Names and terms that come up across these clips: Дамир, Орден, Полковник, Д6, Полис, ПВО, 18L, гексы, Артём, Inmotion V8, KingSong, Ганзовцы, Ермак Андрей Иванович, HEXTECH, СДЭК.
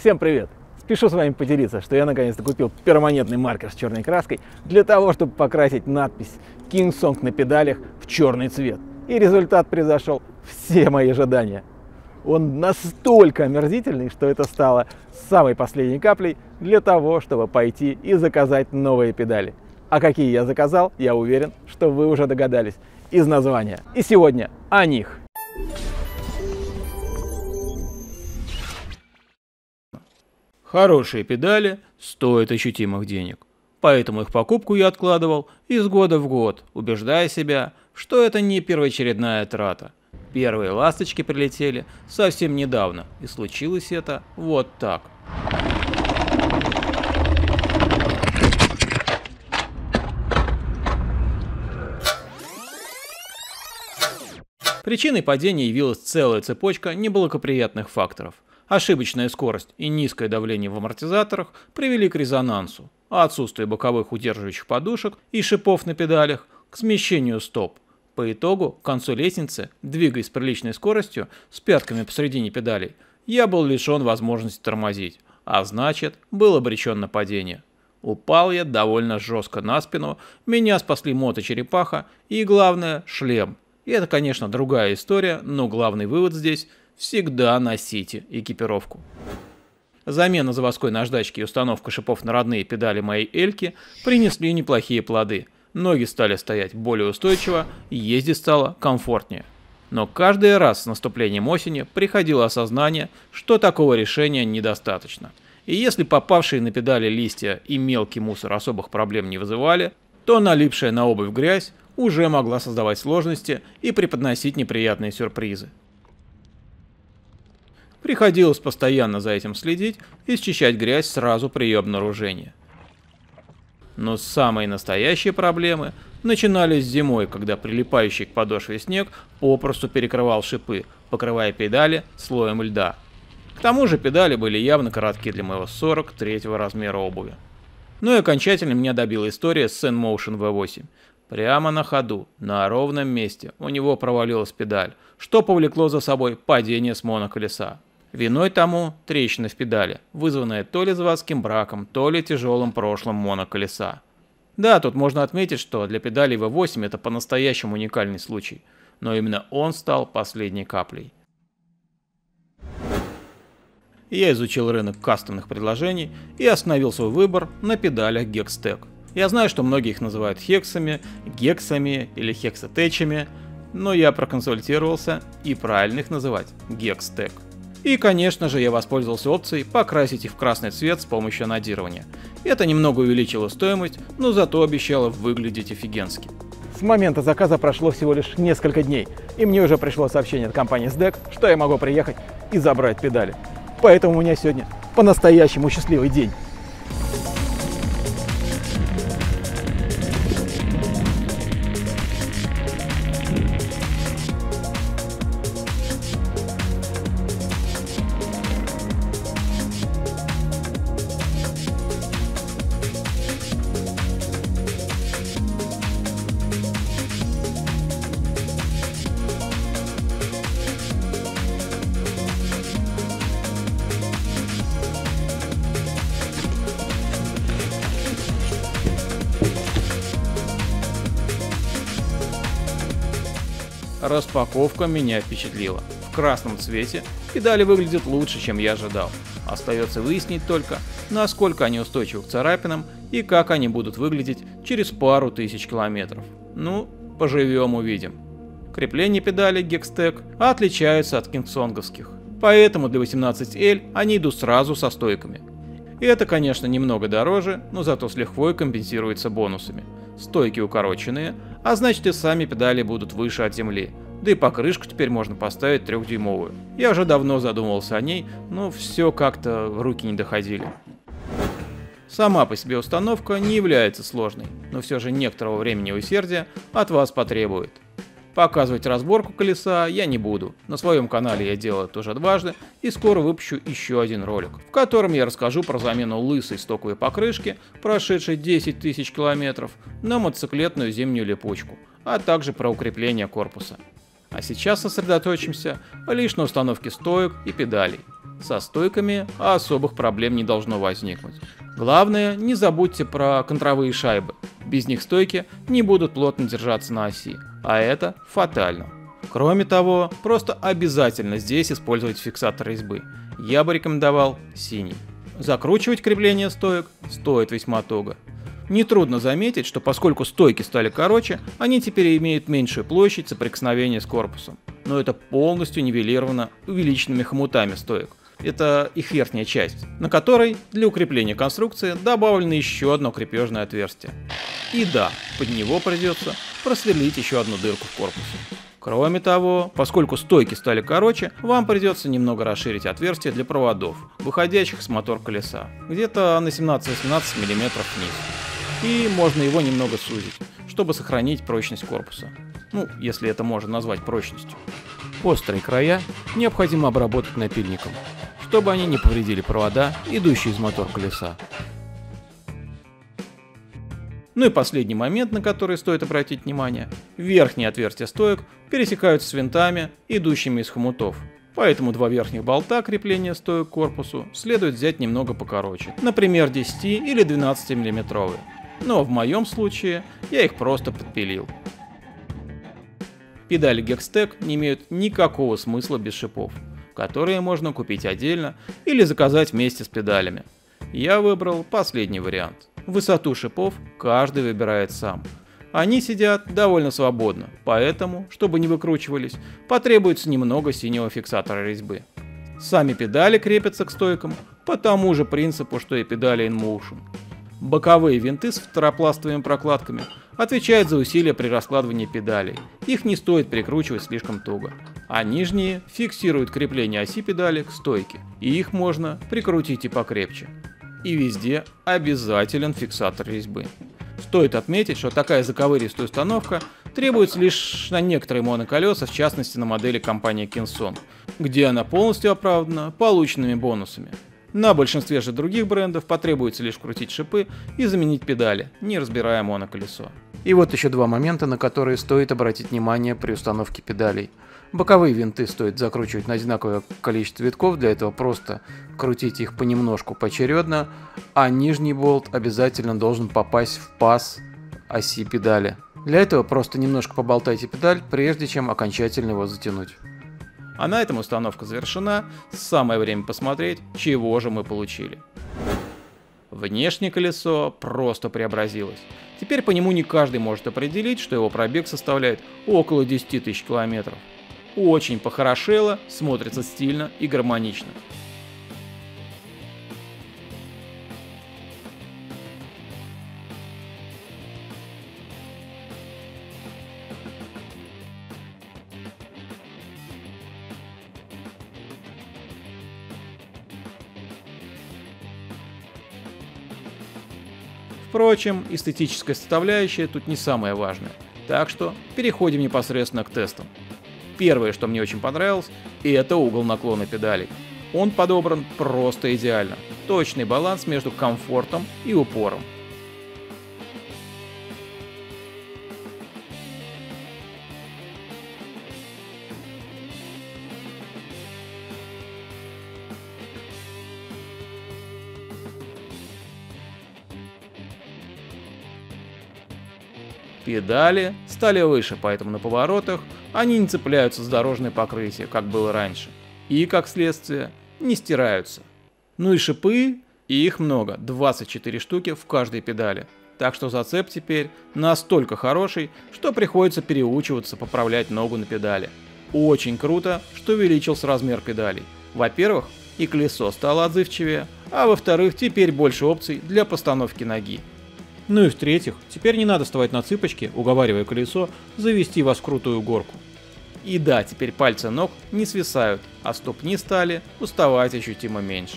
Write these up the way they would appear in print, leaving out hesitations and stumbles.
Всем привет! Спешу с вами поделиться, что я наконец-то купил перманентный маркер с черной краской для того, чтобы покрасить надпись KingSong на педалях в черный цвет. И результат превзошел все мои ожидания. Он настолько омерзительный, что это стало самой последней каплей для того, чтобы пойти и заказать новые педали. А какие я заказал, я уверен, что вы уже догадались из названия. И сегодня о них. Хорошие педали стоят ощутимых денег, поэтому их покупку я откладывал из года в год, убеждая себя, что это не первоочередная трата. Первые ласточки прилетели совсем недавно, и случилось это вот так. Причиной падения явилась целая цепочка неблагоприятных факторов. Ошибочная скорость и низкое давление в амортизаторах привели к резонансу, а отсутствие боковых удерживающих подушек и шипов на педалях к смещению стоп. По итогу, к концу лестницы, двигаясь с приличной скоростью, с пятками посредине педалей, я был лишен возможности тормозить, а значит, был обречен на падение. Упал я довольно жестко на спину, меня спасли моточерепаха и, главное, шлем. И это, конечно, другая история, но главный вывод здесь – всегда носите экипировку. Замена заводской наждачки и установка шипов на родные педали моей эльки принесли неплохие плоды. Ноги стали стоять более устойчиво, ездить стало комфортнее. Но каждый раз с наступлением осени приходило осознание, что такого решения недостаточно. И если попавшие на педали листья и мелкий мусор особых проблем не вызывали, то налипшая на обувь грязь уже могла создавать сложности и преподносить неприятные сюрпризы. Приходилось постоянно за этим следить и счищать грязь сразу при ее обнаружении. Но самые настоящие проблемы начинались зимой, когда прилипающий к подошве снег попросту перекрывал шипы, покрывая педали слоем льда. К тому же педали были явно коротки для моего 43-го размера обуви. Ну и окончательно меня добила история с Inmotion V8. Прямо на ходу, на ровном месте у него провалилась педаль, что повлекло за собой падение с моноколеса. Виной тому трещина в педали, вызванная то ли заводским браком, то ли тяжелым прошлым моноколеса. Да, тут можно отметить, что для педали V8 это по-настоящему уникальный случай, но именно он стал последней каплей. Я изучил рынок кастомных предложений и остановил свой выбор на педалях HEXTECH. Я знаю, что многие их называют хексами, гексами или хексатечами, но я проконсультировался и правильно их называть HEXTECH. И, конечно же, я воспользовался опцией покрасить их в красный цвет с помощью анодирования. Это немного увеличило стоимость, но зато обещало выглядеть офигенски. С момента заказа прошло всего лишь несколько дней, и мне уже пришло сообщение от компании СДЭК, что я могу приехать и забрать педали. Поэтому у меня сегодня по-настоящему счастливый день. Распаковка меня впечатлила. В красном цвете педали выглядят лучше, чем я ожидал. Остается выяснить только, насколько они устойчивы к царапинам и как они будут выглядеть через пару тысяч километров. Ну, поживем увидим. Крепление педалей HEXTECH отличаются от кингсонговских, поэтому для 18L они идут сразу со стойками. И это, конечно, немного дороже, но зато с лихвой компенсируется бонусами. Стойки укороченные, а значит и сами педали будут выше от земли. Да и покрышку теперь можно поставить 3-дюймовую. Я уже давно задумывался о ней, но все как-то руки не доходили. Сама по себе установка не является сложной, но все же некоторого времени и усердия от вас потребует. Показывать разборку колеса я не буду, на своем канале я делал это уже дважды и скоро выпущу еще один ролик, в котором я расскажу про замену лысой стоковой покрышки, прошедшей 10 тысяч километров, на мотоциклетную зимнюю липучку, а также про укрепление корпуса. А сейчас сосредоточимся лишь на установке стоек и педалей. со стойками особых проблем не должно возникнуть. Главное, не забудьте про контровые шайбы. Без них стойки не будут плотно держаться на оси, а это фатально. Кроме того, просто обязательно здесь использовать фиксатор резьбы. Я бы рекомендовал синий. Закручивать крепление стоек стоит весьма туго. Нетрудно заметить, что поскольку стойки стали короче, они теперь имеют меньшую площадь соприкосновения с корпусом. Но это полностью нивелировано увеличенными хомутами стоек. Это их верхняя часть, на которой для укрепления конструкции добавлено еще одно крепежное отверстие. И да, под него придется просверлить еще одну дырку в корпусе. Кроме того, поскольку стойки стали короче, вам придется немного расширить отверстие для проводов, выходящих с мотор колеса, где-то на 17-18 мм вниз. И можно его немного сузить, чтобы сохранить прочность корпуса. Ну, если это можно назвать прочностью. Острые края необходимо обработать напильником, чтобы они не повредили провода, идущие из мотор колеса. Ну и последний момент, на который стоит обратить внимание. Верхние отверстия стоек пересекаются с винтами, идущими из хомутов. Поэтому два верхних болта крепления стоек к корпусу следует взять немного покороче. Например, 10 или 12 миллиметровые. Но в моем случае я их просто подпилил. Педали HEXTECH не имеют никакого смысла без шипов, которые можно купить отдельно или заказать вместе с педалями. Я выбрал последний вариант. Высоту шипов каждый выбирает сам. Они сидят довольно свободно, поэтому, чтобы не выкручивались, потребуется немного синего фиксатора резьбы. Сами педали крепятся к стойкам по тому же принципу, что и педали Inmotion. Боковые винты с второпластовыми прокладками отвечают за усилия при раскладывании педалей, их не стоит прикручивать слишком туго. А нижние фиксируют крепление оси педали к стойке, и их можно прикрутить и покрепче. И везде обязателен фиксатор резьбы. Стоит отметить, что такая заковыристая установка требуется лишь на некоторые моноколеса, в частности на модели компании KingSong, где она полностью оправдана полученными бонусами. На большинстве же других брендов потребуется лишь крутить шипы и заменить педали, не разбирая моноколесо. И вот еще два момента, на которые стоит обратить внимание при установке педалей. Боковые винты стоит закручивать на одинаковое количество витков, для этого просто крутите их понемножку поочередно, а нижний болт обязательно должен попасть в паз оси педали. Для этого просто немножко поболтайте педаль, прежде чем окончательно его затянуть. А на этом установка завершена, самое время посмотреть, чего же мы получили. Внешнее колесо просто преобразилось. Теперь по нему не каждый может определить, что его пробег составляет около 10 тысяч километров. Очень похорошело, смотрится стильно и гармонично. Впрочем, эстетическая составляющая тут не самая важная, так что переходим непосредственно к тестам. Первое, что мне очень понравилось, это угол наклона педалей. Он подобран просто идеально, точный баланс между комфортом и упором. Педали стали выше, поэтому на поворотах они не цепляются за дорожное покрытие, как было раньше, и, как следствие, не стираются. Ну и шипы, и их много, 24 штуки в каждой педали, так что зацеп теперь настолько хороший, что приходится переучиваться поправлять ногу на педали. Очень круто, что увеличился размер педалей. Во-первых, и колесо стало отзывчивее, а во-вторых, теперь больше опций для постановки ноги. Ну и в-третьих, теперь не надо вставать на цыпочки, уговаривая колесо завести вас в крутую горку. И да, теперь пальцы ног не свисают, а ступни стали уставать ощутимо меньше.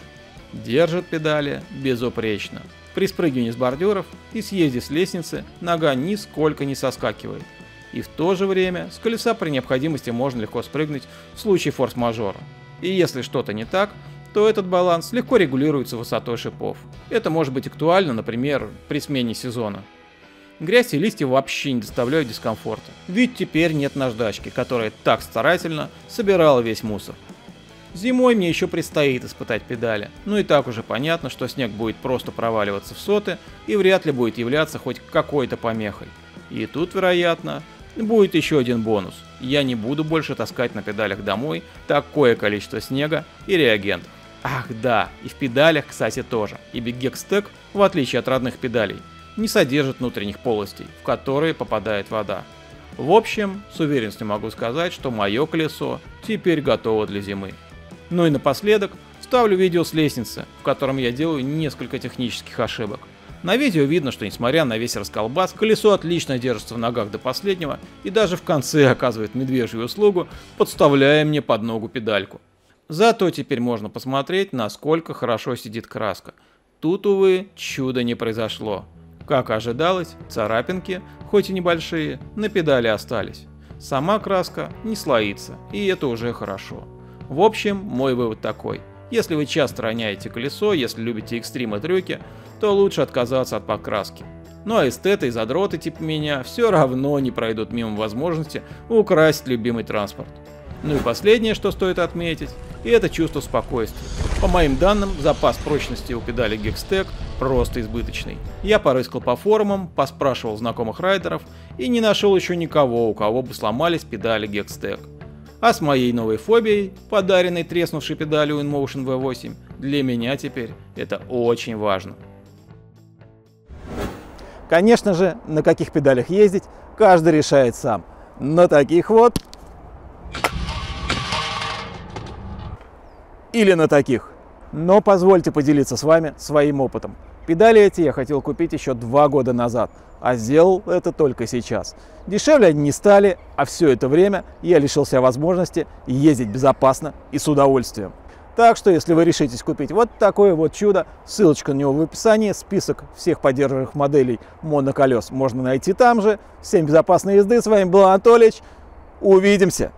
Держат педали безупречно. При спрыгивании с бордюров и съезде с лестницы нога нисколько не соскакивает. И в то же время с колеса при необходимости можно легко спрыгнуть в случае форс-мажора. И если что-то не так, то этот баланс легко регулируется высотой шипов. Это может быть актуально, например, при смене сезона. Грязь и листья вообще не доставляют дискомфорта, ведь теперь нет наждачки, которая так старательно собирала весь мусор. Зимой мне еще предстоит испытать педали, ну и так уже понятно, что снег будет просто проваливаться в соты и вряд ли будет являться хоть какой-то помехой. И тут, вероятно, будет еще один бонус. Я не буду больше таскать на педалях домой такое количество снега и реагентов. Ах да, и в педалях, кстати, тоже, ибо HEXTECH, в отличие от родных педалей, не содержит внутренних полостей, в которые попадает вода. В общем, с уверенностью могу сказать, что мое колесо теперь готово для зимы. Ну и напоследок ставлю видео с лестницы, в котором я делаю несколько технических ошибок. На видео видно, что несмотря на весь расколбас, колесо отлично держится в ногах до последнего и даже в конце оказывает медвежью услугу, подставляя мне под ногу педальку. Зато теперь можно посмотреть, насколько хорошо сидит краска. Тут, увы, чуда не произошло. Как ожидалось, царапинки, хоть и небольшие, на педали остались. Сама краска не слоится, и это уже хорошо. В общем, мой вывод такой. Если вы часто роняете колесо, если любите экстрим и трюки, то лучше отказаться от покраски. Ну а эстеты и задроты типа меня все равно не пройдут мимо возможности украсить любимый транспорт. Ну и последнее, что стоит отметить, и это чувство спокойствия. По моим данным, запас прочности у педали HEXTECH просто избыточный. Я порыскал по форумам, поспрашивал знакомых райдеров и не нашел еще никого, у кого бы сломались педали HEXTECH. А с моей новой фобией, подаренной треснувшей педалью Inmotion V8, для меня теперь это очень важно. Конечно же, на каких педалях ездить, каждый решает сам. На таких вот. Или на таких. Но позвольте поделиться с вами своим опытом. Педали эти я хотел купить еще 2 года назад, а сделал это только сейчас. Дешевле они не стали, а все это время я лишился возможности ездить безопасно и с удовольствием. Так что, если вы решитесь купить вот такое вот чудо, ссылочка на него в описании, список всех поддержанных моделей моноколес можно найти там же. Всем безопасной езды, с вами был Анатолич, увидимся!